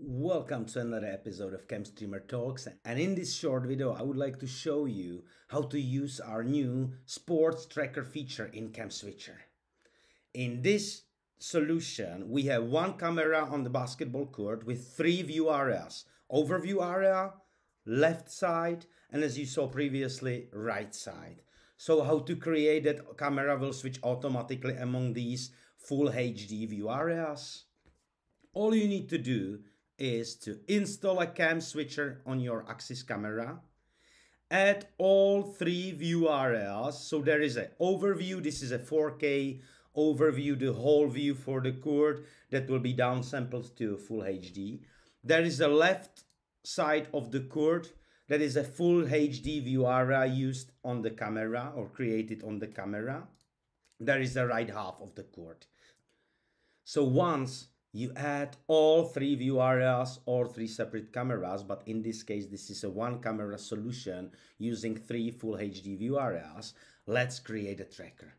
Welcome to another episode of CamStreamer Talks, and in this short video I would like to show you how to use our new sports tracker feature in CamSwitcher. In this solution we have one camera on the basketball court with three view areas: overview area, left side, and as you saw previously, right side. So how to create that camera will switch automatically among these full HD view areas. All you need to do is to install a CamSwitcher on your Axis camera, add all three view areas. So there is an overview. This is a 4K overview, the whole view for the court that will be downsampled to full HD. There is a left side of the court that is a full HD view area used on the camera or created on the camera. There is the right half of the court. So once you add all three view areas or three separate cameras, but in this case this is a one camera solution using three full HD view areas, let's create a tracker.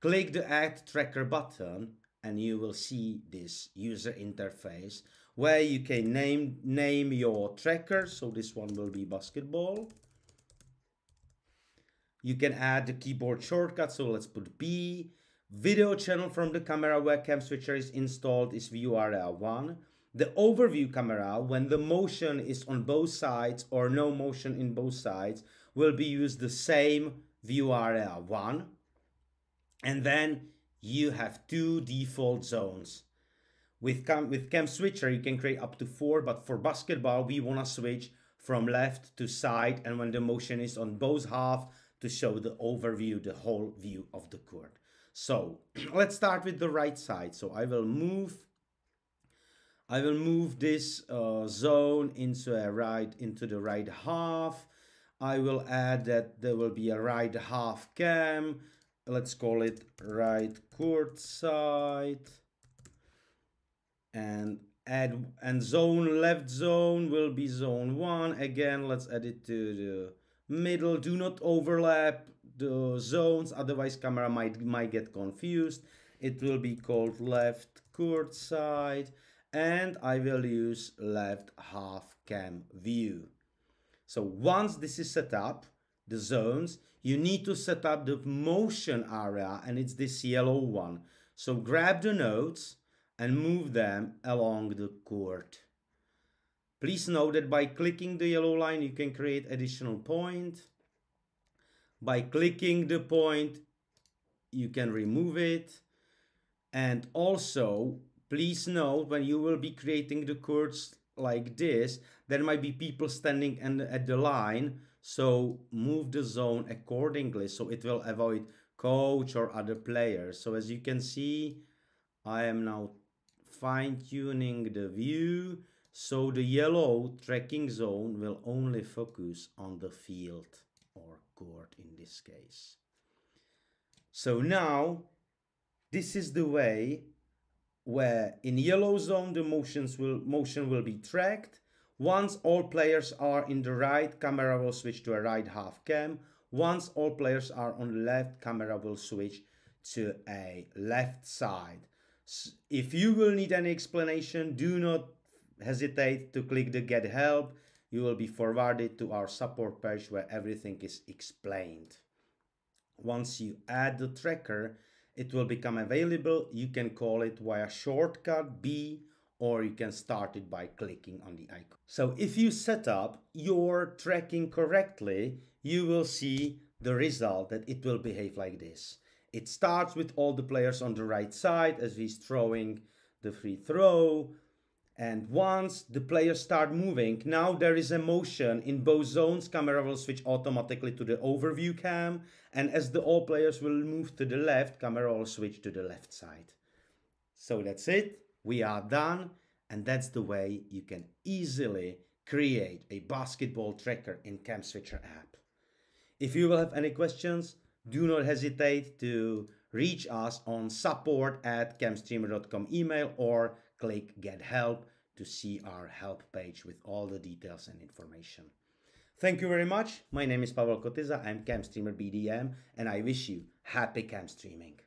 Click the Add Tracker button and you will see this user interface where you can name your tracker. So this one will be basketball. You can add the keyboard shortcut, so let's put B. Video channel from the camera where CamSwitcher is installed is view area 1. The overview camera, when the motion is on both sides or no motion in both sides, will be used the same view area 1. And then you have two default zones. With CamSwitcher you can create up to 4, but for basketball we want to switch from left to side, and when the motion is on both halves, to show the overview, the whole view of the court. So let's start with the right side. So I will move this zone into the right half. I will add that there will be a right half cam. Let's call it right court side, and zone left zone will be zone 1. Again, let's add it to the middle. Do not overlap the zones, otherwise camera might get confused. It will be called left court side, and I will use left half cam view. So once this is set up, the zones, you need to set up the motion area, and it's this yellow one. So grab the nodes and move them along the court. Please note that by clicking the yellow line you can create additional point. By clicking the point you can remove it. And also please note, when you will be creating the courts like this, there might be people standing at the line, so move the zone accordingly so it will avoid coach or other players. So as you can see, I am now fine-tuning the view so the yellow tracking zone will only focus on the field or court in this case. So now this is the way where in yellow zone the motion will be tracked. Once all players are in the right, camera will switch to a right half cam. Once all players are on the left, camera will switch to a left side. If you will need any explanation, do not hesitate to click the Get Help. You will be forwarded to our support page where everything is explained. Once you add the tracker, it will become available. You can call it via shortcut B, or you can start it by clicking on the icon. So if you set up your tracking correctly, you will see the result that it will behave like this. It starts with all the players on the right side as he's throwing the free throw. And once the players start moving, now there is a motion in both zones. Camera will switch automatically to the overview cam. And as all players will move to the left, camera will switch to the left side. So that's it. We are done. And that's the way you can easily create a basketball tracker in CamSwitcher app. If you will have any questions, do not hesitate to reach us on support@camstreamer.com email, or click Get Help to see our help page with all the details and information. Thank you very much. My name is Pavel Kotyza. I'm CamStreamer BDM, and I wish you happy CamStreaming.